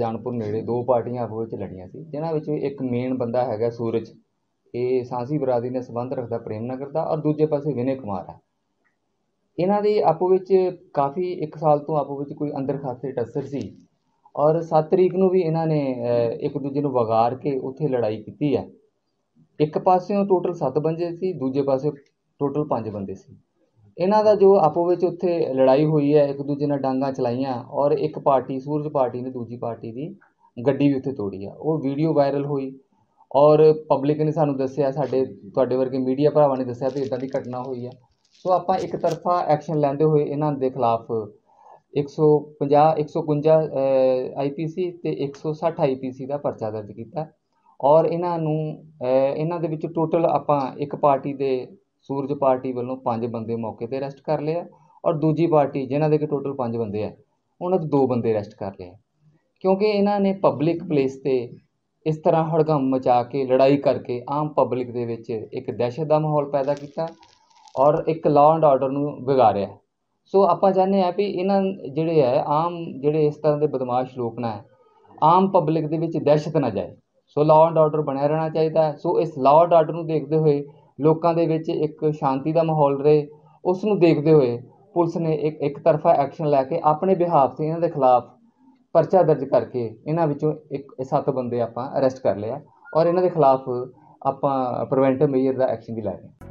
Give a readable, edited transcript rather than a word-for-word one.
सुजानपुर नेड़े दो पार्टियां आपोस विच लड़ियां सी, जिन्हां विच एक मेन बंदा हैगा सूरज, ये सांसी बरादरी ने संबंध रखता प्रेम नगर का, और दूजे पासे विनय कुमार है। इन्हां दे आपोस विच काफ़ी एक साल तो आपोस विच कोई अंदर खाते टस्सर सी, और 7 तरीक नूं भी इन्हां ने एक दूजे नूं वगार के उत्थे लड़ाई कीती है। एक पासों टोटल 7 बंदे सी, दूजे पासे टोटल 5 बंदे सी। इन्हां दा जो आपों विच उत्थे लड़ाई हुई है, एक दूजे नाल डांगा चलाइयां, और एक पार्टी सूरज पार्टी ने दूजी पार्टी दी गड्डी भी उत्थे तोड़ी है। वो वीडियो वायरल हुई और पब्लिक ने सानू दस्सिया, साडे तुहाडे वर्गे मीडिया भरावां ने दस्सिया कि इदां दी घटना हुई है। सो आपां एक तरफा एक्शन लैंदे होए इन्हां दे खिलाफ 150, 151 IPC ते 160 IPC का परचा दर्ज किया, और इन्हां दे विच टोटल आपां एक पार्टी दे सूरज पार्टी वालों 5 बंदे मौके पर अरेस्ट कर लिया, और दूजी पार्टी जिन्हों के टोटल 5 बंदे है उन्होंने 2 बंदे अरेस्ट कर लिया, क्योंकि इन्होंने पब्लिक प्लेस से इस तरह हड़गम मचा के लड़ाई करके आम पब्लिक दे विच एक दहशत का माहौल पैदा किया और एक लॉ एंड ऑर्डर नूं बिगाड़िया। सो आप चाहते हैं भी इन्होंने जोड़े है आम जोड़े इस तरह के बदमाश लोग ना आम पब्लिक दे विच दहशत ना जाए। सो लॉ एंड ऑर्डर बनया रहना चाहिए। सो इस लॉ एंड ऑर्डर को देखते हुए लोगों के विच एक शांति का माहौल रहे, उसनों देखते हुए पुलिस ने एक तरफा एक्शन लैके अपने बिहाफ से इन्हों के खिलाफ परचा दर्ज करके इन्हों विचों 7 बंदे आपां अरेस्ट कर लिया, और इन्हों के खिलाफ आपां प्रिवेंटिव मेजर का एक्शन भी लै रहे हैं।